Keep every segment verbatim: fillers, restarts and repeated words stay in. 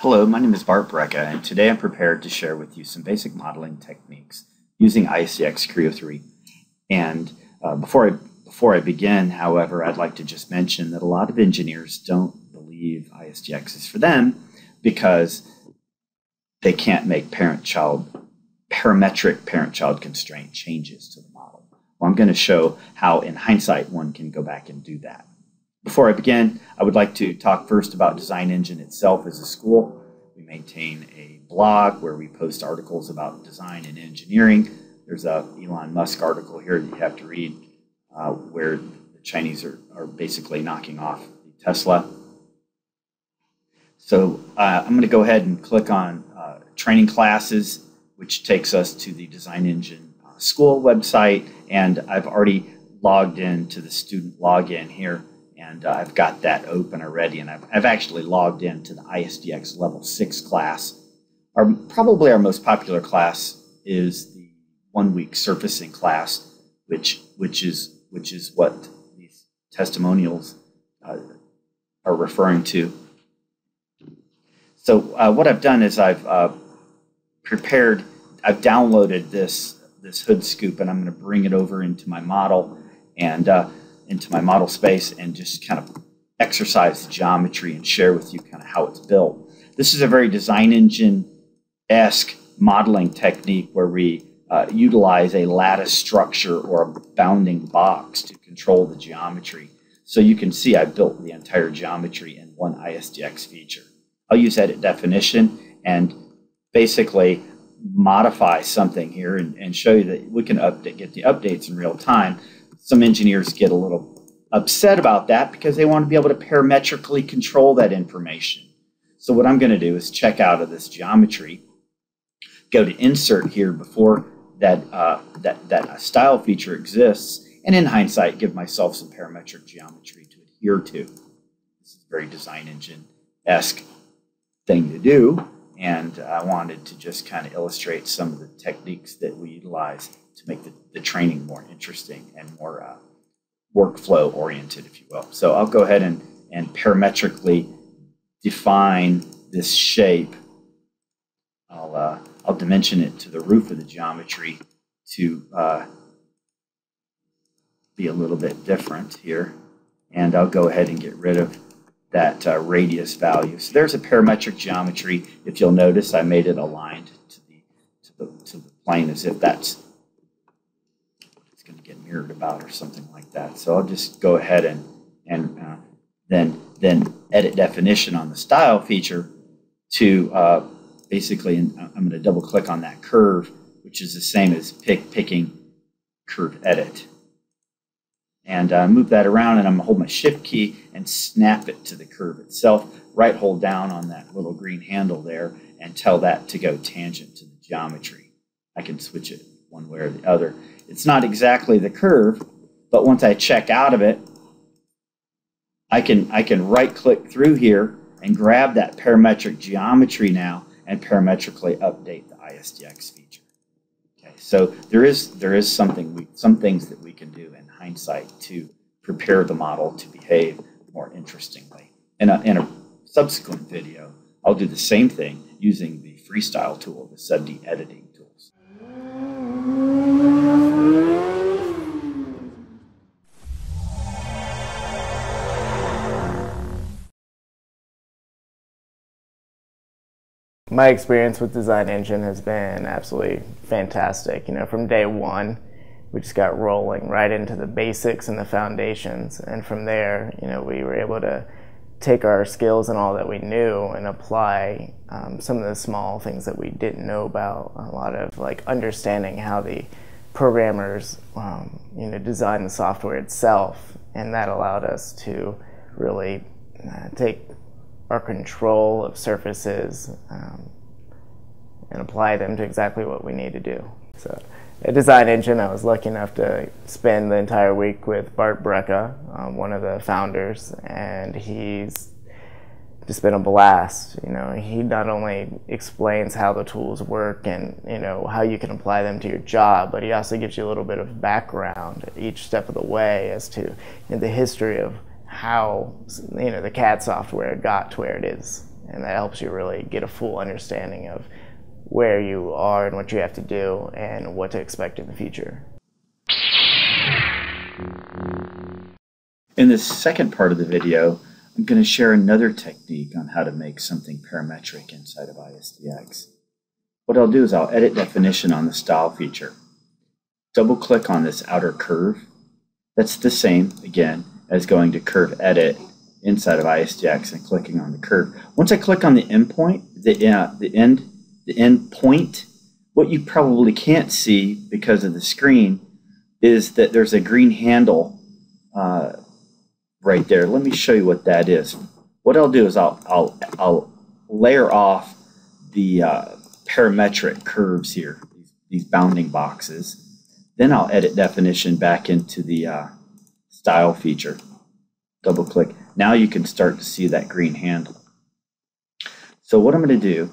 Hello, my name is Bart Brejcha, and today I'm prepared to share with you some basic modeling techniques using I S D X Creo three. And uh, before, I, before I begin, however, I'd like to just mention that a lot of engineers don't believe I S D X is for them because they can't make parent-child, parametric parent-child constraint changes to the model. Well, I'm going to show how, in hindsight, one can go back and do that. Before I begin, I would like to talk first about Design Engine itself as a school. We maintain a blog where we post articles about design and engineering. There's a Elon Musk article here that you have to read uh, where the Chinese are, are basically knocking off Tesla. So uh, I'm going to go ahead and click on uh, training classes, which takes us to the Design Engine uh, school website. And I've already logged in to the student login here. And uh, I've got that open already, and I've, I've actually logged into the I S D X Level six class. Our, probably our most popular class is the one-week surfacing class, which, which, is, which is what these testimonials uh, are referring to. So uh, what I've done is I've uh, prepared, I've downloaded this, this hood scoop, and I'm going to bring it over into my model and uh, into my model space and just kind of exercise the geometry and share with you kind of how it's built. This is a very Design Engine-esque modeling technique where we uh, utilize a lattice structure or a bounding box to control the geometry. So you can see I built the entire geometry in one I S D X feature. I'll use edit definition and basically modify something here and, and show you that we can update, get the updates in real time. Some engineers get a little upset about that because they want to be able to parametrically control that information. So what I'm going to do is check out of this geometry, go to insert here before that, uh, that, that style feature exists, and in hindsight, give myself some parametric geometry to adhere to. This is a very Design Engine-esque thing to do, and I wanted to just kind of illustrate some of the techniques that we utilize to make the, the training more interesting and more uh, workflow oriented, if you will. So I'll go ahead and, and parametrically define this shape. I'll, uh, I'll dimension it to the roof of the geometry to uh, be a little bit different here. And I'll go ahead and get rid of that uh, radius value. So there's a parametric geometry. If you'll notice, I made it aligned to the, to the, to the plane as if that's going to get mirrored about or something like that. So I'll just go ahead and and uh, then then edit definition on the style feature to uh, basically, and I'm going to double click on that curve, which is the same as pick picking curve edit, and uh, move that around. And I'm going to hold my shift key and snap it to the curve itself. Right hold down on that little green handle there and tell that to go tangent to the geometry. I can switch it one way or the other. It's not exactly the curve, but once I check out of it, I can, I can right-click through here and grab that parametric geometry now and parametrically update the I S D X feature. Okay, so there is, there is something we, some things that we can do in hindsight to prepare the model to behave more interestingly. In a, in a subsequent video, I'll do the same thing using the Freestyle tool, the sub D editing tools. My experience with Design Engine has been absolutely fantastic. You know, from day one, we just got rolling right into the basics and the foundations. And from there, you know, we were able to take our skills and all that we knew and apply um, some of the small things that we didn't know about. A lot of like understanding how the programmers, um, you know, design the software itself. And that allowed us to really uh, take our control of surfaces um, and apply them to exactly what we need to do. So at Design Engine, I was lucky enough to spend the entire week with Bart Brejcha, um, one of the founders, and he's just been a blast. You know, he not only explains how the tools work and, you know, how you can apply them to your job, but he also gives you a little bit of background at each step of the way as to, you know, the history of how you know the C A D software got to where it is, and that helps you really get a full understanding of where you are and what you have to do and what to expect in the future. In the second part of the video, I'm going to share another technique on how to make something parametric inside of I S D X. What I'll do is I'll edit definition on the style feature. Double click on this outer curve. That's the same, again, as going to curve edit inside of I S D X and clicking on the curve. Once I click on the end point, the, uh, the, end, the end point, what you probably can't see because of the screen is that there's a green handle uh, right there. Let me show you what that is. What I'll do is I'll, I'll, I'll layer off the uh, parametric curves here, these bounding boxes. Then I'll edit definition back into the uh, style feature. Double click. Now you can start to see that green handle. So what I'm going to do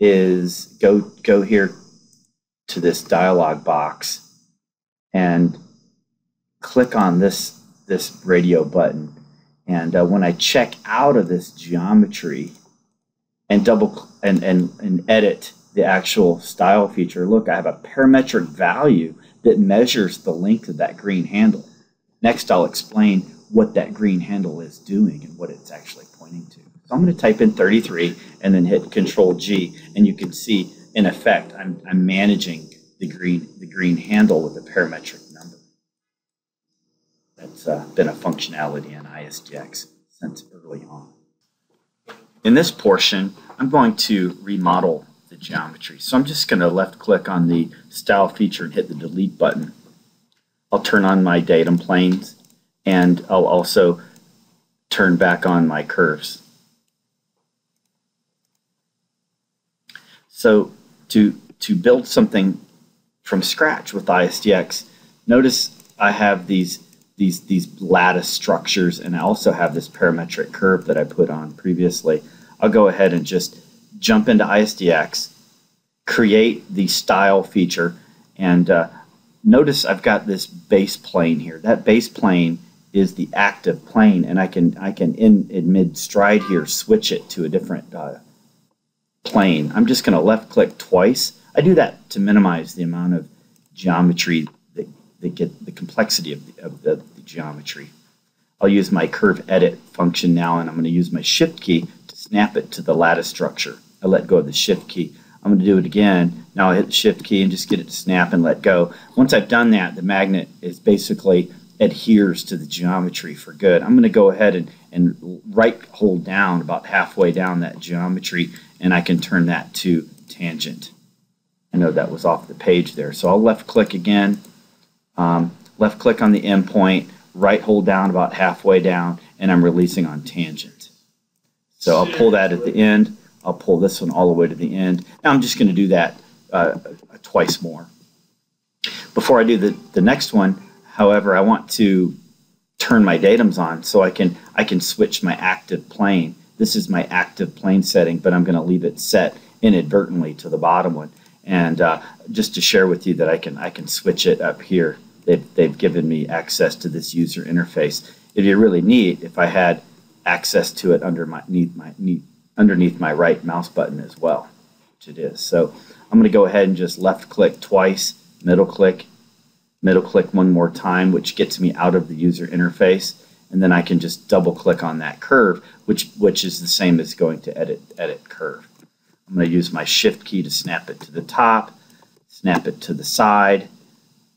is go, go here to this dialog box and click on this, this radio button. And uh, when I check out of this geometry and double and, and, and edit the actual style feature, look, I have a parametric value that measures the length of that green handle. Next, I'll explain what that green handle is doing and what it's actually pointing to. So I'm going to type in thirty-three and then hit Control G, and you can see, in effect, I'm, I'm managing the green, the green handle with a parametric number. That's uh, been a functionality in I S D X since early on. In this portion, I'm going to remodel the geometry. So I'm just going to left click on the style feature and hit the delete button. I'll turn on my datum planes, and I'll also turn back on my curves. So to, to build something from scratch with I S D X, notice I have these, these, these lattice structures, and I also have this parametric curve that I put on previously. I'll go ahead and just jump into I S D X, create the style feature, and uh, notice I've got this base plane here. That base plane is the active plane, and I can I can in, in mid stride here switch it to a different uh, plane. I'm just going to left click twice. I do that to minimize the amount of geometry that, that get the complexity of the, of the, the geometry. I'll use my curve edit function now, and I'm going to use my shift key to snap it to the lattice structure. I let go of the shift key. I'm going to do it again. Now I hit the shift key and just get it to snap and let go. Once I've done that, the magnet is basically adheres to the geometry for good. I'm going to go ahead and, and right hold down about halfway down that geometry, and I can turn that to tangent. I know that was off the page there. So I'll left click again, um, left click on the end point, right hold down about halfway down, and I'm releasing on tangent. So I'll pull that at the end. I'll pull this one all the way to the end. Now I'm just going to do that uh, twice more. Before I do the, the next one, however, I want to turn my datums on so I can, I can switch my active plane. This is my active plane setting, but I'm going to leave it set inadvertently to the bottom one. And uh, just to share with you that I can, I can switch it up here. They've, they've given me access to this user interface. It'd be really neat if I had access to it under my, need my need, underneath my right mouse button as well, which it is. So I'm going to go ahead and just left click twice, middle click, middle click one more time, which gets me out of the user interface, and then I can just double click on that curve, which which is the same as going to edit edit curve. I'm going to use my shift key to snap it to the top, snap it to the side.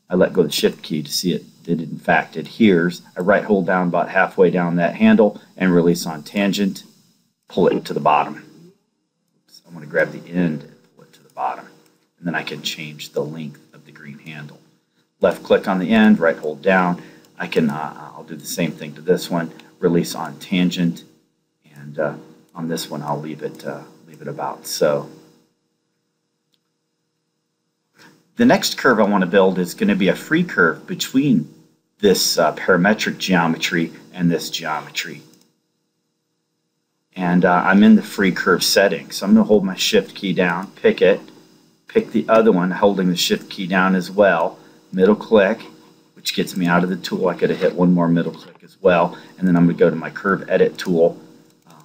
I let go of the shift key to see it, it in fact adheres. I right hold down about halfway down that handle and release on tangent. Pull it to the bottom. So I'm going to grab the end and pull it to the bottom. And then I can change the length of the green handle. Left click on the end, right hold down. I can, uh, I'll do the same thing to this one. Release on tangent. And uh, on this one, I'll leave it, uh, leave it about so. The next curve I want to build is going to be a free curve between this uh, parametric geometry and this geometry. And uh, I'm in the free curve setting. So I'm going to hold my shift key down, pick it, pick the other one, holding the shift key down as well, middle click, which gets me out of the tool. I could have hit one more middle click as well, and then I'm going to go to my curve edit tool. Um,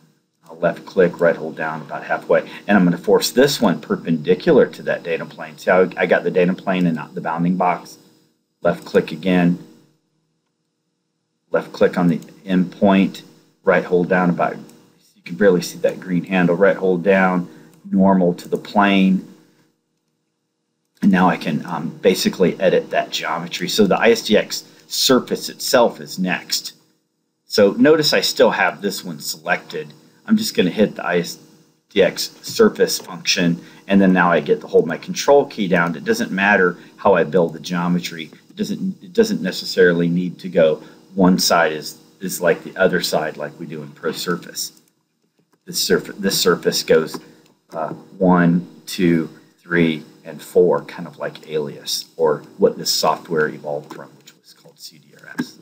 I'll left click, right hold down about halfway, and I'm going to force this one perpendicular to that datum plane. See how I got the datum plane and not the bounding box? Left click again, left click on the end point, right hold down about, you can barely see that green handle, right hold down, normal to the plane. And now I can um, basically edit that geometry. So the I S D X surface itself is next. So notice I still have this one selected. I'm just going to hit the I S D X surface function, and then now I get to hold my control key down. It doesn't matter how I build the geometry. It doesn't, it doesn't necessarily need to go one side is, is like the other side like we do in ProSurface. This, surf this surface goes uh, one, two, three, and four, kind of like Alias, or what this software evolved from, which was called C D R S.